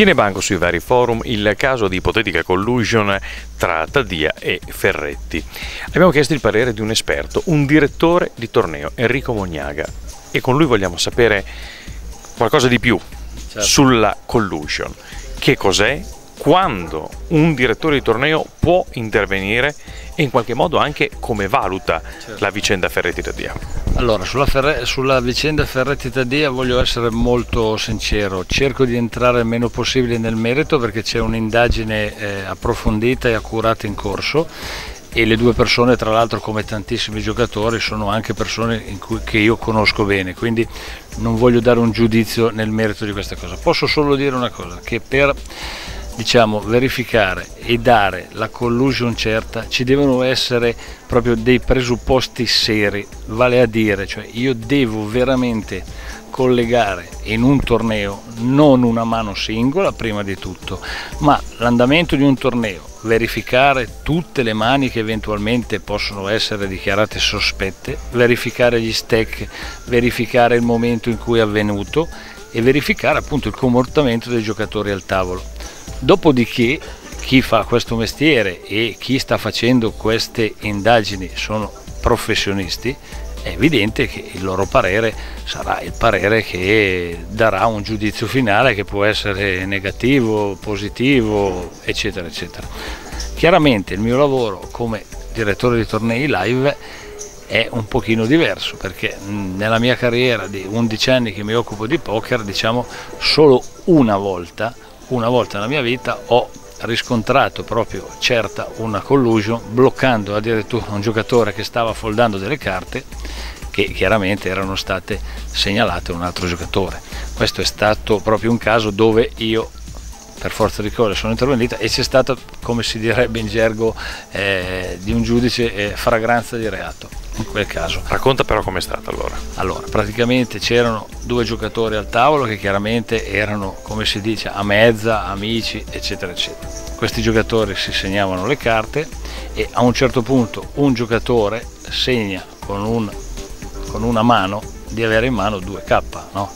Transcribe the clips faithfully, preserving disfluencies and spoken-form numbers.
Tiene banco sui vari forum il caso di ipotetica collusion tra Taddia e Ferretti. Abbiamo chiesto il parere di un esperto, un direttore di torneo, Enrico Mognaga, e con lui vogliamo sapere qualcosa di più certo. sulla collusion. Che cos'è? Quando un direttore di torneo può intervenire e in qualche modo anche come valuta certo. la vicenda Ferretti-Taddia? Allora, sulla, Ferre sulla vicenda Ferretti-Taddia voglio essere molto sincero, cerco di entrare il meno possibile nel merito perché c'è un'indagine eh, approfondita e accurata in corso e le due persone, tra l'altro, come tantissimi giocatori, sono anche persone in cui, che io conosco bene, quindi non voglio dare un giudizio nel merito di questa cosa. Posso solo dire una cosa, che per diciamo verificare e dare la collusion certa ci devono essere proprio dei presupposti seri, vale a dire, cioè io devo veramente collegare in un torneo non una mano singola prima di tutto, ma l'andamento di un torneo, verificare tutte le mani che eventualmente possono essere dichiarate sospette, verificare gli stack, verificare il momento in cui è avvenuto e verificare appunto il comportamento dei giocatori al tavolo. Dopodiché chi fa questo mestiere e chi sta facendo queste indagini sono professionisti, è evidente che il loro parere sarà il parere che darà un giudizio finale che può essere negativo, positivo, eccetera, eccetera. Chiaramente il mio lavoro come direttore di tornei live è un pochino diverso perché nella mia carriera di undici anni che mi occupo di poker, diciamo solo una volta Una volta nella mia vita ho riscontrato proprio certa una collusion, bloccando addirittura un giocatore che stava foldando delle carte che chiaramente erano state segnalate a un altro giocatore. Questo è stato proprio un caso dove io per forza di cose sono intervenuta e c'è stata, come si direbbe in gergo eh, di un giudice, eh, fragranza di reato in quel caso. Racconta però com'è stata allora. Allora, praticamente c'erano due giocatori al tavolo che chiaramente erano, come si dice, a mezza, amici, eccetera, eccetera. Questi giocatori si segnavano le carte e a un certo punto un giocatore segna con, un, con una mano di avere in mano due K, no?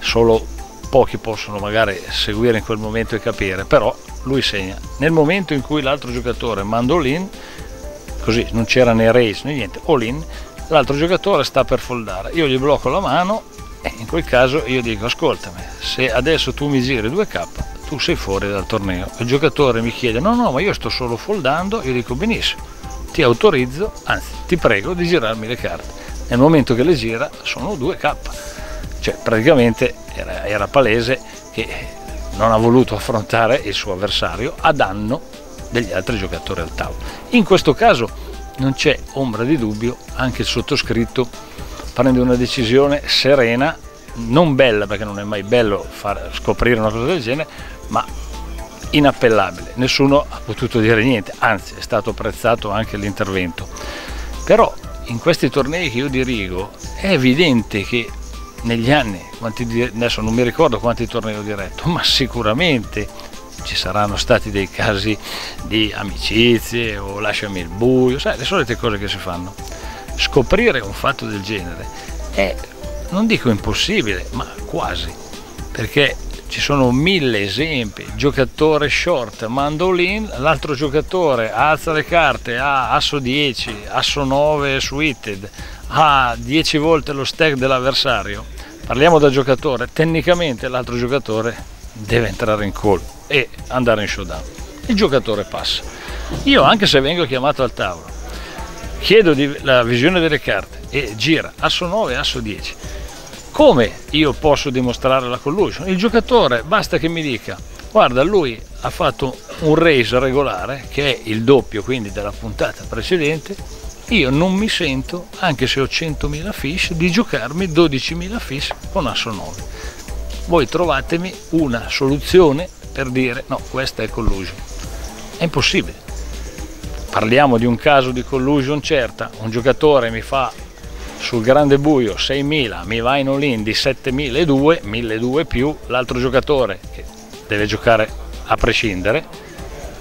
Solo pochi possono magari seguire in quel momento e capire, però lui segna. Nel momento in cui l'altro giocatore manda all-in, così non c'era né raise né niente, all-in, l'altro giocatore sta per foldare, io gli blocco la mano e in quel caso io dico ascoltami, se adesso tu mi giri due K tu sei fuori dal torneo. Il giocatore mi chiede no no ma io sto solo foldando, io dico benissimo, ti autorizzo, anzi ti prego di girarmi le carte. Nel momento che le gira sono due K. Cioè, praticamente era, era palese che non ha voluto affrontare il suo avversario a danno degli altri giocatori al tavolo. In questo caso non c'è ombra di dubbio, anche il sottoscritto prende una decisione serena, non bella perché non è mai bello far scoprire una cosa del genere, ma inappellabile. Nessuno ha potuto dire niente, anzi è stato apprezzato anche l'intervento. Però in questi tornei che io dirigo è evidente che negli anni, quanti, adesso non mi ricordo quanti tornei ho diretto, ma sicuramente ci saranno stati dei casi di amicizie o lasciami il buio, sai, le solite cose che si fanno. Scoprire un fatto del genere è, non dico impossibile, ma quasi, perché ci sono mille esempi, giocatore short, mandolin, l'altro giocatore alza le carte a asso dieci, asso nove suited, a dieci volte lo stack dell'avversario, parliamo da giocatore, tecnicamente l'altro giocatore deve entrare in call e andare in showdown, il giocatore passa, io anche se vengo chiamato al tavolo, chiedo di, la visione delle carte e gira asso nove, asso dieci, come io posso dimostrare la collusion? Il giocatore basta che mi dica guarda lui ha fatto un raise regolare che è il doppio quindi della puntata precedente, io non mi sento, anche se ho centomila fish, di giocarmi dodicimila fish con asso nove. Voi trovatemi una soluzione per dire no, questa è collusion. È impossibile. Parliamo di un caso di collusion certa, un giocatore mi fa sul grande buio seimila, mi va in all-in di settemiladuecento, milleduecento più, l'altro giocatore che deve giocare a prescindere,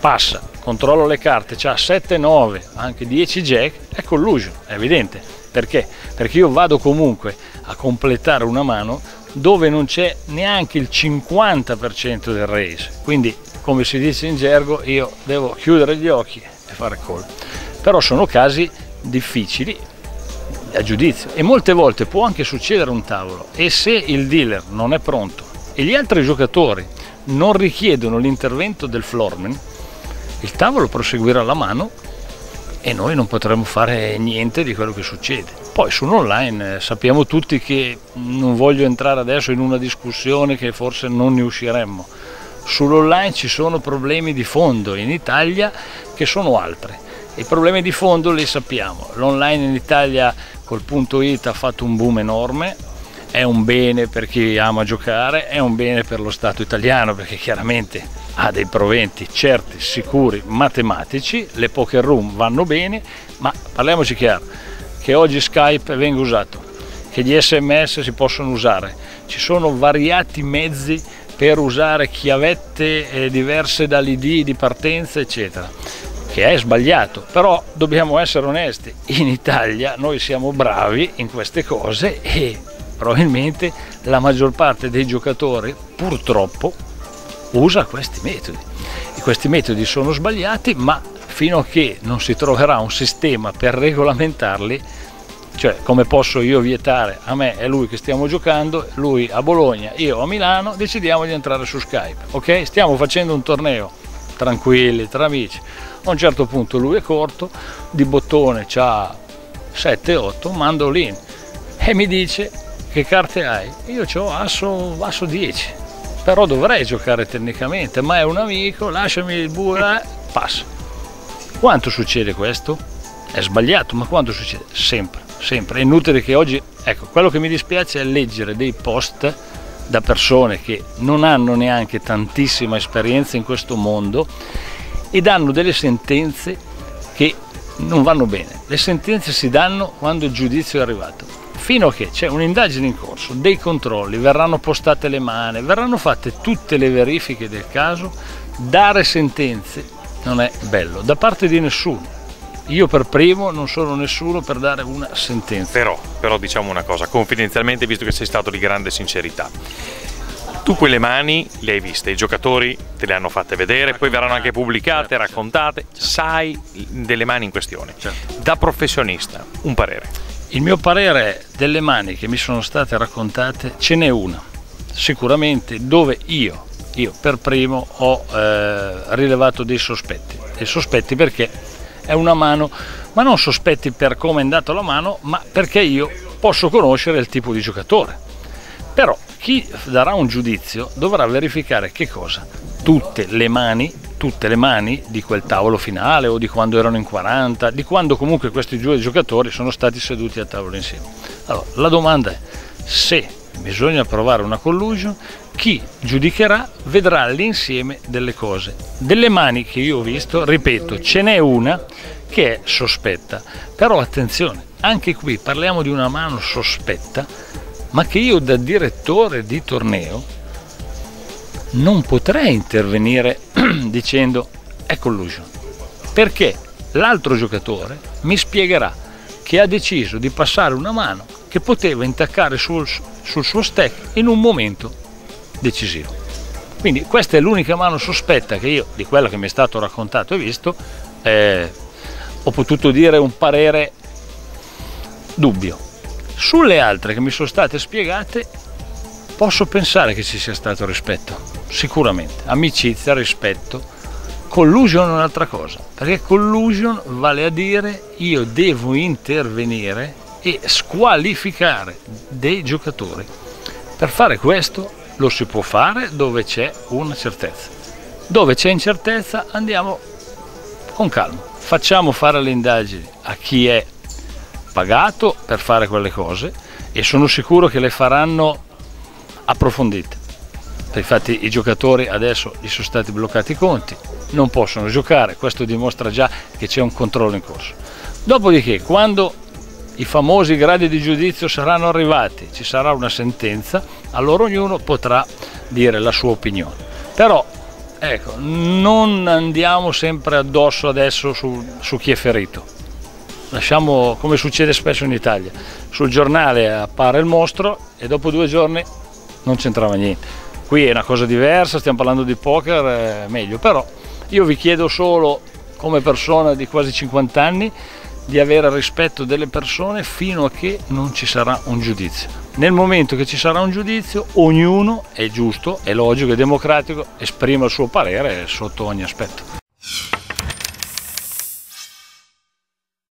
passa. Controllo le carte, c'ha sette nove, anche dieci jack, è collusion, è evidente. Perché? Perché io vado comunque a completare una mano dove non c'è neanche il cinquanta per cento del race, quindi come si dice in gergo io devo chiudere gli occhi e fare call. Però sono casi difficili a giudizio e molte volte può anche succedere un tavolo, e se il dealer non è pronto e gli altri giocatori non richiedono l'intervento del floorman, il tavolo proseguirà la mano e noi non potremo fare niente di quello che succede. Poi sull'online sappiamo tutti che, non voglio entrare adesso in una discussione che forse non ne usciremmo, sull'online ci sono problemi di fondo in Italia che sono altri. I problemi di fondo li sappiamo, l'online in Italia col punto it ha fatto un boom enorme, è un bene per chi ama giocare, è un bene per lo Stato italiano perché chiaramente ha dei proventi certi, sicuri, matematici, le poker room vanno bene, ma parliamoci chiaro che oggi Skype venga usato, che gli sms si possono usare, ci sono variati mezzi per usare chiavette diverse dall'I D di partenza eccetera, che è sbagliato, però dobbiamo essere onesti, in Italia noi siamo bravi in queste cose e probabilmente la maggior parte dei giocatori purtroppo usa questi metodi, e questi metodi sono sbagliati, ma fino a che non si troverà un sistema per regolamentarli, cioè come posso io vietare a me e lui che stiamo giocando, lui a Bologna, io a Milano, decidiamo di entrare su Skype, ok? Stiamo facendo un torneo tranquilli, tra amici, a un certo punto lui è corto, di bottone c'ha sette otto mandolini e mi dice che carte hai, io c'ho asso, asso dieci, però dovrei giocare tecnicamente, ma è un amico, lasciami il bue, passa. Quanto succede questo? È sbagliato, ma quanto succede? Sempre, sempre, è inutile che oggi, ecco, quello che mi dispiace è leggere dei post da persone che non hanno neanche tantissima esperienza in questo mondo e danno delle sentenze che non vanno bene. Le sentenze si danno quando il giudizio è arrivato, fino a che c'è un'indagine in corso, dei controlli, verranno postate le mani, verranno fatte tutte le verifiche del caso. Dare sentenze non è bello da parte di nessuno. Io per primo non sono nessuno per dare una sentenza. Però, però diciamo una cosa, confidenzialmente, visto che sei stato di grande sincerità, tu quelle mani le hai viste, i giocatori te le hanno fatte vedere, poi verranno anche pubblicate, certo, raccontate, certo. Sai delle mani in questione. Certo. Da professionista, un parere. Il mio parere è, delle mani che mi sono state raccontate, ce n'è una, sicuramente, dove io, io per primo ho eh, rilevato dei sospetti. Dei sospetti perché è una mano, ma non sospetti per come è andata la mano, ma perché io posso conoscere il tipo di giocatore. Però chi darà un giudizio dovrà verificare che cosa? Tutte le mani, tutte le mani di quel tavolo finale o di quando erano in quaranta, di quando comunque questi due giocatori sono stati seduti a tavolo insieme. Allora, la domanda è, se bisogna provare una collusion, chi giudicherà vedrà l'insieme delle cose. Delle mani che io ho visto, ripeto, ce n'è una che è sospetta, però attenzione, anche qui parliamo di una mano sospetta, ma che io da direttore di torneo non potrei intervenire dicendo è collusion, perché l'altro giocatore mi spiegherà che ha deciso di passare una mano che poteva intaccare sul, sul suo stack in un momento decisivo. Quindi questa è l'unica mano sospetta che io, di quella che mi è stato raccontato e visto, eh, ho potuto dire un parere dubbio. Sulle altre che mi sono state spiegate posso pensare che ci sia stato rispetto, sicuramente, amicizia, rispetto. Collusion è un'altra cosa, perché collusion vale a dire io devo intervenire e squalificare dei giocatori. Per fare questo lo si può fare dove c'è una certezza, dove c'è incertezza andiamo con calma, facciamo fare le indagini a chi è pagato per fare quelle cose e sono sicuro che le faranno approfondite. Infatti i giocatori adesso gli sono stati bloccati i conti, non possono giocare, questo dimostra già che c'è un controllo in corso. Dopodiché, quando i famosi gradi di giudizio saranno arrivati, ci sarà una sentenza, allora ognuno potrà dire la sua opinione. Però ecco, non andiamo sempre addosso adesso su, su chi è ferito, lasciamo come succede spesso in Italia, sul giornale appare il mostro e dopo due giorni non c'entrava niente. Qui è una cosa diversa, stiamo parlando di poker, è meglio, però io vi chiedo solo, come persona di quasi cinquanta anni, di avere rispetto delle persone fino a che non ci sarà un giudizio. Nel momento che ci sarà un giudizio, ognuno, è giusto, è logico, è democratico, esprime il suo parere sotto ogni aspetto.